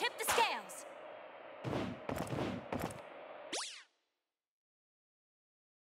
tip the scales.